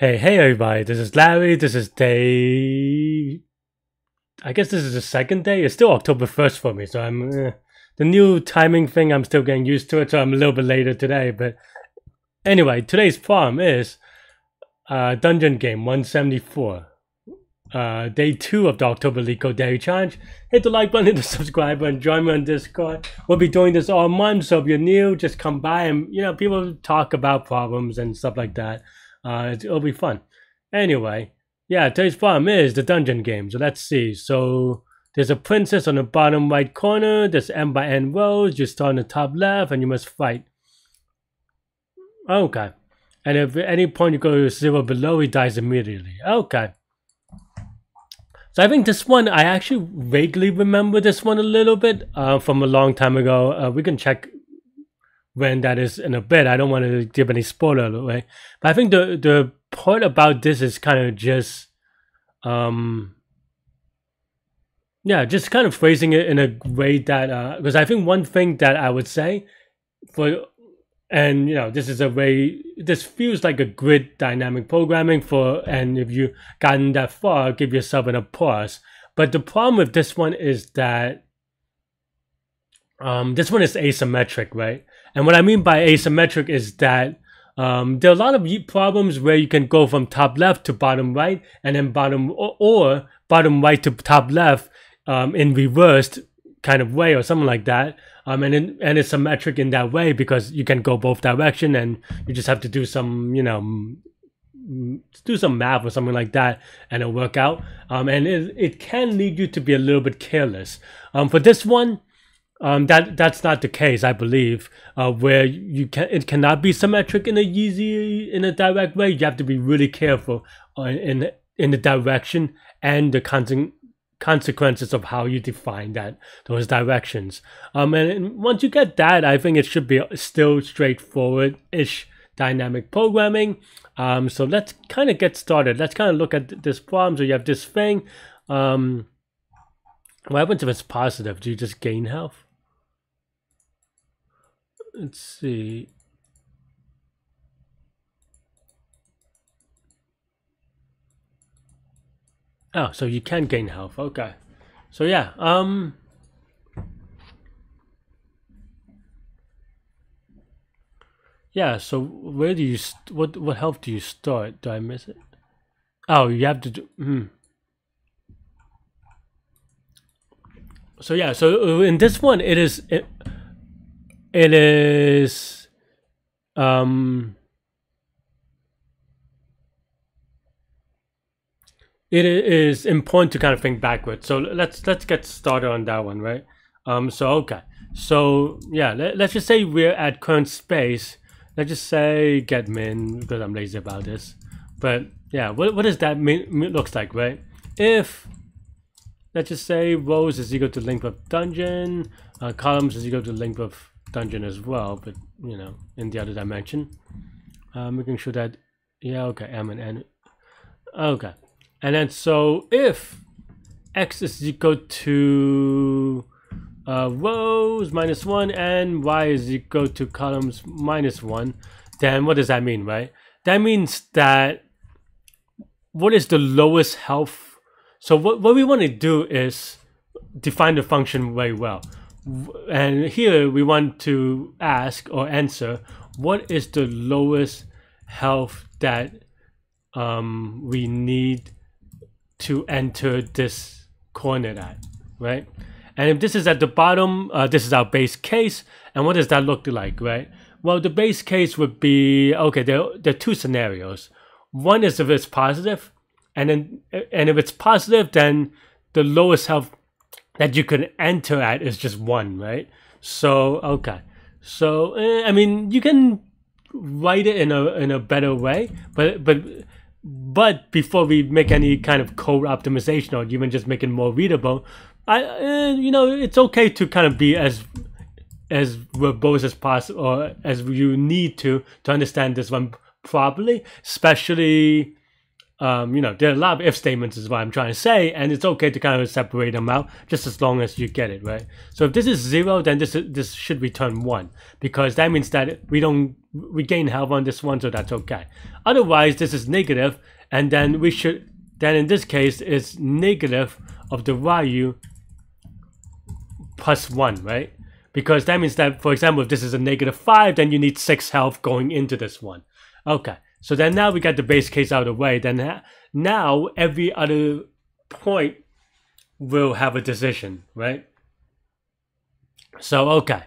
Hey everybody, this is Larry, this is day... I guess this is the second day. It's still October 1st for me, so I'm... the new timing thing, I'm still getting used to it, so I'm a little bit later today, but... Anyway, today's problem is... Dungeon Game 174. Day 2 of the October LeetCode Daily Challenge. Hit the like button, hit the subscribe button, join me on Discord. We'll be doing this all month, so if you're new, just come by and, you know, people talk about problems and stuff like that. It'll be fun. Anyway, yeah, today's problem is the dungeon game. So let's see. So there's a princess on the bottom right corner. There's end by end rows. You start on the top left and you must fight. Okay. And if at any point you go to zero below, he dies immediately. Okay. So I think this one, I actually vaguely remember this one a little bit from a long time ago. We can check when that is in a bit. I don't want to give any spoiler away, but I think the part about this is kind of just yeah, just kind of phrasing it in a way that because I think one thing that I would say for, and you know, this is a way, this feels like a grid dynamic programming for, and if you gotten that far, give yourself an applause. But the problem with this one is that this one is asymmetric, right? And what I mean by asymmetric is that there are a lot of problems where you can go from top left to bottom right, and then bottom or bottom right to top left in reversed kind of way or something like that. And it's symmetric in that way because you can go both direction, and you just have to do some, you know, do some math or something like that, and it'll work out. And it can lead you to be a little bit careless. For this one, that's not the case, I believe. Where you can, it cannot be symmetric in a easy, in a direct way. You have to be really careful in the direction and the consequences of how you define that, those directions. And once you get that, I think it should be still straightforward-ish dynamic programming. So let's kind of get started. Let's kind of look at this problem. So you have this thing. What happens if it's positive? Do you just gain health? Let's see. Oh, so you can gain health. Okay. So yeah. Yeah. So where do you what health do you start? Do I miss it? Oh, you have to do. So yeah. So in this one, it is. It is important to kind of think backwards. So let's get started on that one, right? So okay. So yeah, let's just say we're at current space. Let's just say get min, because I'm lazy about this. But yeah, what does that mean looks like, right? If let's just say rows is equal to length of dungeon, columns is equal to length of dungeon as well, but you know, in the other dimension. Making sure that, yeah, okay, M and N. Okay. And then so if X is equal to rows minus 1 and Y is equal to columns minus 1, then what does that mean, right? That means that what is the lowest health? So what we want to do is define the function very well. And here we want to ask or answer, what is the lowest health that we need to enter this corner at, right? And if this is at the bottom, this is our base case. And what does that look like, right? Well, the base case would be, okay, there are two scenarios. One is if it's positive. And if it's positive, then the lowest health that you can enter at is just 1, right? So okay, so I mean, you can write it in a better way, but before we make any kind of code optimization or even just make it more readable, you know, it's okay to kind of be as verbose as possible, or as you need to understand this one properly, especially. You know, there are a lot of if statements is what I'm trying to say, and it's okay to kind of separate them out just as long as you get it, right? So if this is 0, then this should return 1, because that means that we gain health on this one, so that's okay. Otherwise, this is negative, and then we should, then in this case, it's negative of the value plus 1, right? Because that means that, for example, if this is a negative 5, then you need 6 health going into this one. Okay. So then now we got the base case out of the way. Then now every other point will have a decision, right? So, okay.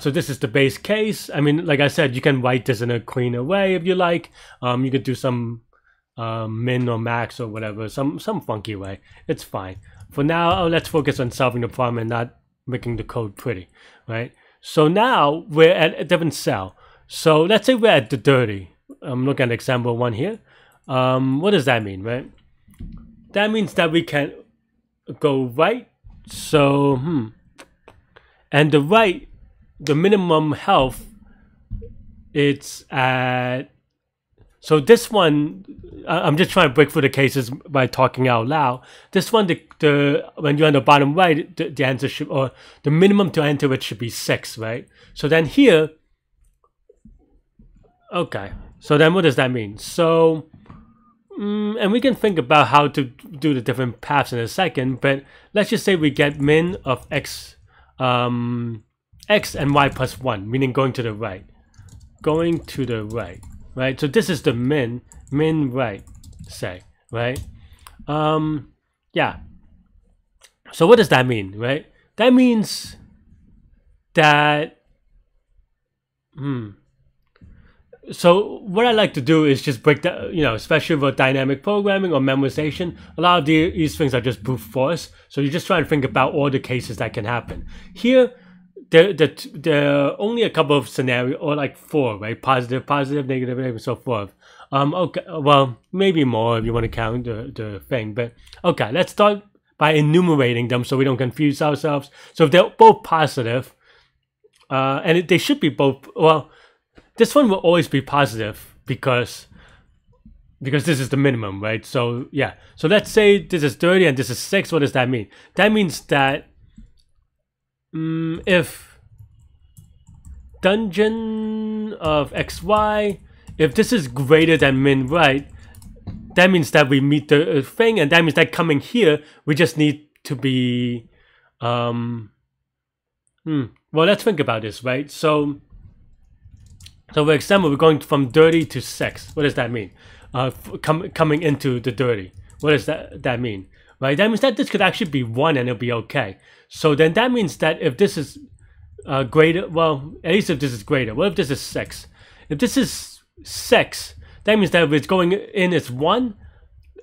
So this is the base case. I mean, like I said, you can write this in a cleaner way if you like. You could do some min or max or whatever, some funky way. It's fine. For now, let's focus on solving the problem and not making the code pretty, right? So now we're at a different cell. So let's say we're at the 30. I'm looking at example 1 here. What does that mean, right? That means that we can go right. So, and the right, the minimum health, it's at... So this one, I'm just trying to break through the cases by talking out loud. This one, when you're on the bottom right, the answer should, or the minimum to enter it should be 6, right? So then here, okay. So then what does that mean? So, and we can think about how to do the different paths in a second, but let's just say we get min of x and y plus 1, meaning going to the right. Going to the right, right? So this is the min right, say, right? Yeah. So what does that mean, right? That means that, So what I like to do is just break that, you know, especially with dynamic programming or memorization, a lot of these things are just brute force. So you just try and think about all the cases that can happen. Here, there are only a couple of scenarios, or like 4, right? Positive, positive, negative, negative, so forth. Okay, well, maybe more if you want to count the thing, but okay, let's start by enumerating them so we don't confuse ourselves. So if they're both positive, and they should be both, well, this one will always be positive because this is the minimum, right? So yeah. So let's say this is 30 and this is 6. What does that mean? That means that if dungeon of XY, if this is greater than min right, that means that we meet the thing, and that means that coming here, we just need to be, well, let's think about this, right? So for example, we're going from 30 to 6. What does that mean? Coming into the 30. What does that mean? Right? That means that this could actually be 1 and it'll be okay. So then that means that if this is greater, well, at least if this is greater. What if this is 6? If this is 6, that means that if it's going in is 1.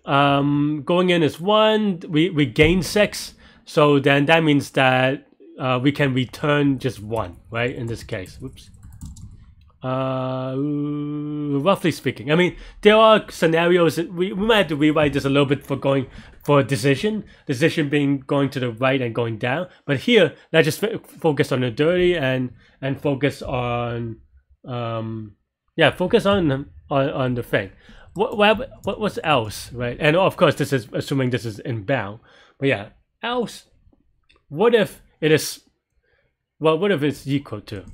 Going in is 1. We gain 6. So then that means that we can return just 1, right? In this case. Whoops. Roughly speaking, I mean, there are scenarios that we might have to rewrite this a little bit for going for a decision being going to the right and going down. But here, let's just focus on the 30 and focus on yeah, focus on the thing. What's else, right? And of course, this is assuming this is inbound. But yeah, else. What if it is? Well, what if it's equal to?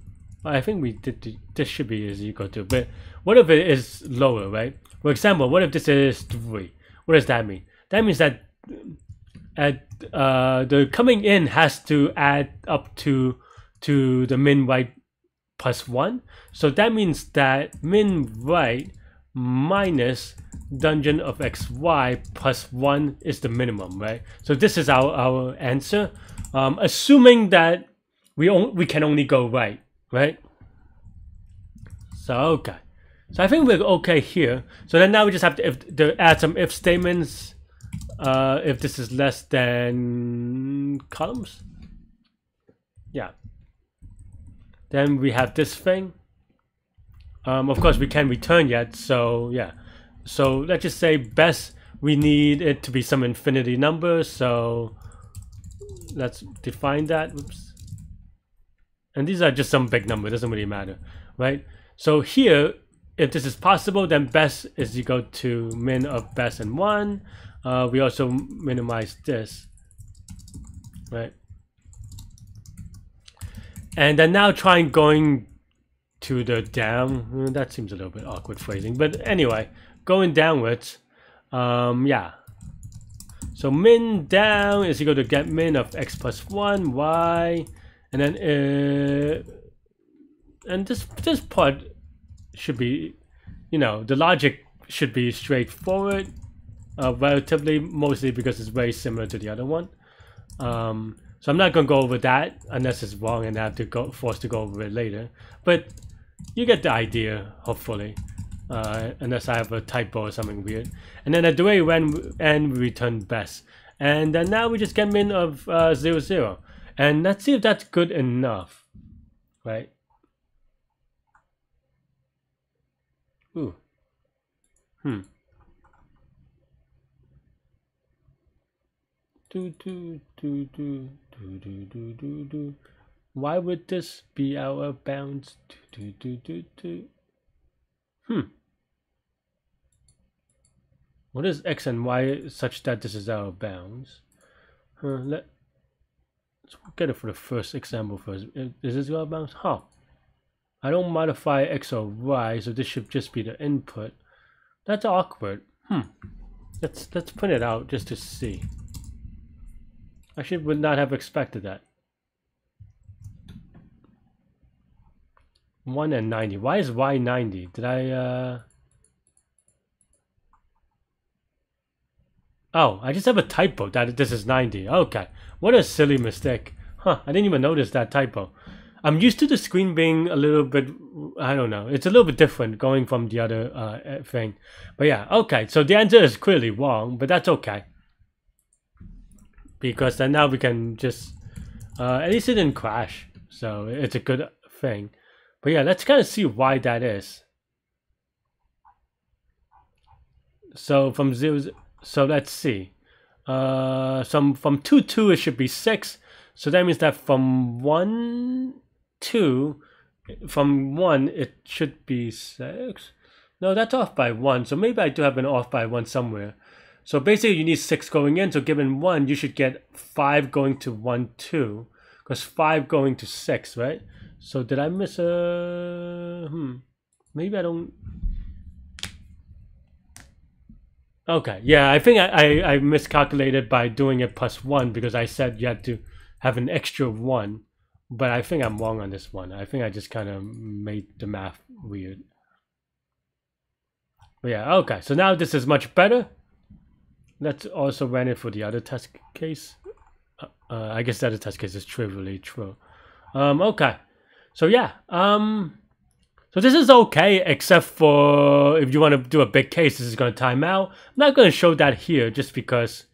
I think we did, this should be is equal to, but what if it is lower, right? For example, what if this is 3? What does that mean? That means that at the coming in has to add up to the min right plus 1. So that means that min right minus dungeon of XY plus 1 is the minimum, right? So this is our answer, assuming that we can only go right. Right? So, okay. So I think we're okay here. So then now we just have to, add some if statements. If this is less than columns. Yeah. Then we have this thing. Of course, we can't return yet. So, yeah. So let's just say best we need it to be some infinity number. So let's define that. Whoops. And these are just some big number, it doesn't really matter, right? So here, If this is possible, then best is you go to min of best and 1. We also minimize this, right? And then now trying going to the down, that seems a little bit awkward phrasing, but anyway, going downwards, yeah. So min down is equal to get min of x plus 1, y, and then and this part should be, you know, the logic should be straightforward, relatively, mostly because it's very similar to the other one. So I'm not going to go over that unless it's wrong and I have to go forced to go over it later. But you get the idea, hopefully, unless I have a typo or something weird. And then at the way when and return best. And then now we just get min of 0, 0. And let's see if that's good enough, right? Ooh. Why would this be out of bounds? What is x and y such that this is out of bounds? Let's get it for the first example first. Is this out of bounds? Huh. I don't modify x or y, so this should just be the input. That's awkward. Let's print it out just to see. I should would not have expected that. 1 and 90. Why is y 90? Did I Oh, I just have a typo that this is 90. Okay. What a silly mistake. Huh, I didn't even notice that typo. I'm used to the screen being a little bit, I don't know, it's a little bit different going from the other thing. But yeah, okay, so the answer is clearly wrong, but that's okay. Because then now we can just, at least it didn't crash, so it's a good thing. But yeah, let's kind of see why that is. So from 0, so let's see. From 2, 2 it should be 6. So that means that from 1... 2 from 1 it should be 6. No, that's off by 1, so maybe I do have an off by 1 somewhere. So basically you need 6 going in, so given 1 you should get 5 going to 1 2, because 5 going to 6, right? So did I miss a maybe I don't. Okay, yeah, I think I miscalculated by doing it plus 1, because I said you had to have an extra 1. But I think I'm wrong on this one. I think I just kind of made the math weird. But yeah, okay. So now this is much better. Let's also run it for the other test case. I guess the other test case is trivially true. Okay. So yeah. So this is okay, except for if you want to do a big case, this is going to time out. I'm not going to show that here just because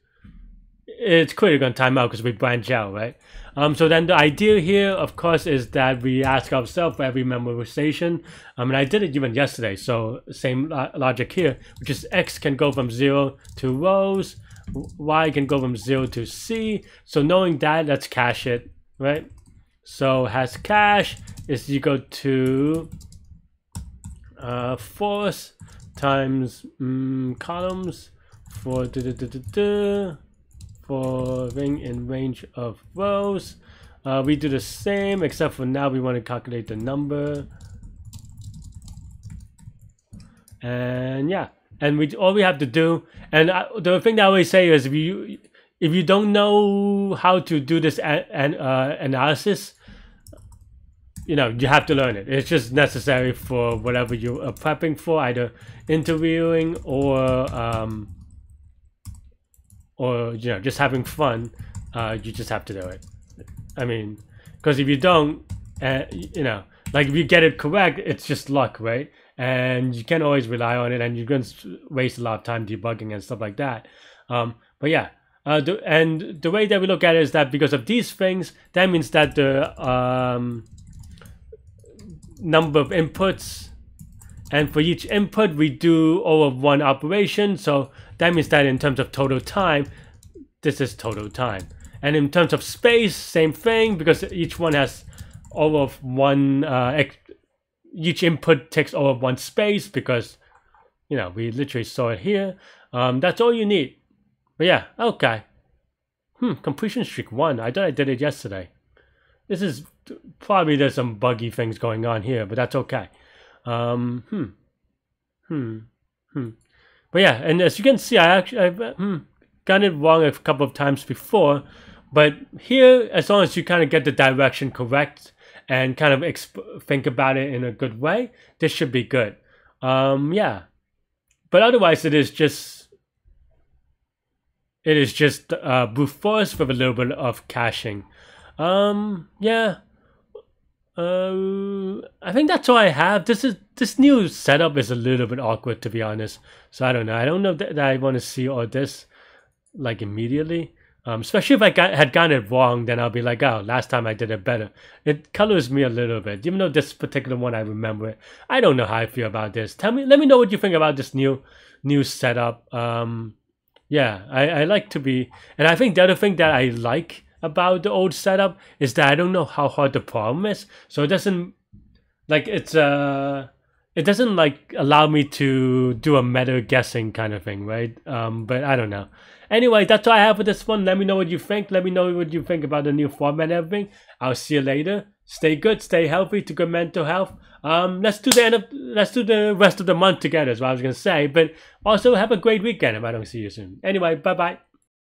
it's clearly going to time out because we branch out, right? So then the idea here, of course, is that we ask ourselves for every memorization. And I did it even yesterday, so same logic here, which is x can go from 0 to rows, y can go from 0 to c. So knowing that, let's cache it, right? So has cache is equal to force times columns for for ring in range of rows. We do the same, except for now we want to calculate the number. And yeah, and we all we have to do, and the thing that I always say is if you don't know how to do this analysis, you know, you have to learn it. It's just necessary for whatever you are prepping for, either interviewing or you know, just having fun. You just have to do it. I mean, because if you don't, you know, like if you get it correct, it's just luck, right? And you can't always rely on it, and you're going to waste a lot of time debugging and stuff like that. But yeah, and the way that we look at it is that because of these things, that means that the number of inputs, and for each input we do O(1) operation. So that means that in terms of total time, this is total time. And in terms of space, same thing, because each one has O(1), each input takes over one space because, you know, we literally saw it here. That's all you need. But yeah, okay. Completion streak 1. I thought I did it yesterday. This is probably, there's some buggy things going on here, but that's okay. But yeah, and as you can see, I actually I've got it wrong a couple of times before, but here, as long as you kind of get the direction correct and kind of think about it in a good way, this should be good. Yeah, but otherwise, it is just brute force with a little bit of caching. Yeah. I think that's all I have. This new setup is a little bit awkward, to be honest. So I don't know. I don't know that I want to see all this like immediately. Especially if I had gotten it wrong, then I'll be like, oh, last time I did it better. It colors me a little bit, even though this particular one I remember it. I don't know how I feel about this. Tell me, let me know what you think about this new setup. Yeah, I like to be, and I think the other thing that I like about the old setup is that I don't know how hard the problem is, so it doesn't like it doesn't like allow me to do a meta guessing kind of thing, right? But I don't know. Anyway, that's all I have for this one. Let me know what you think. Let me know what you think about the new format and everything. I'll see you later. Stay good, stay healthy, to good mental health. Let's do the rest of the month together, is what I was gonna say. But also have a great weekend if I don't see you soon. Anyway, bye bye.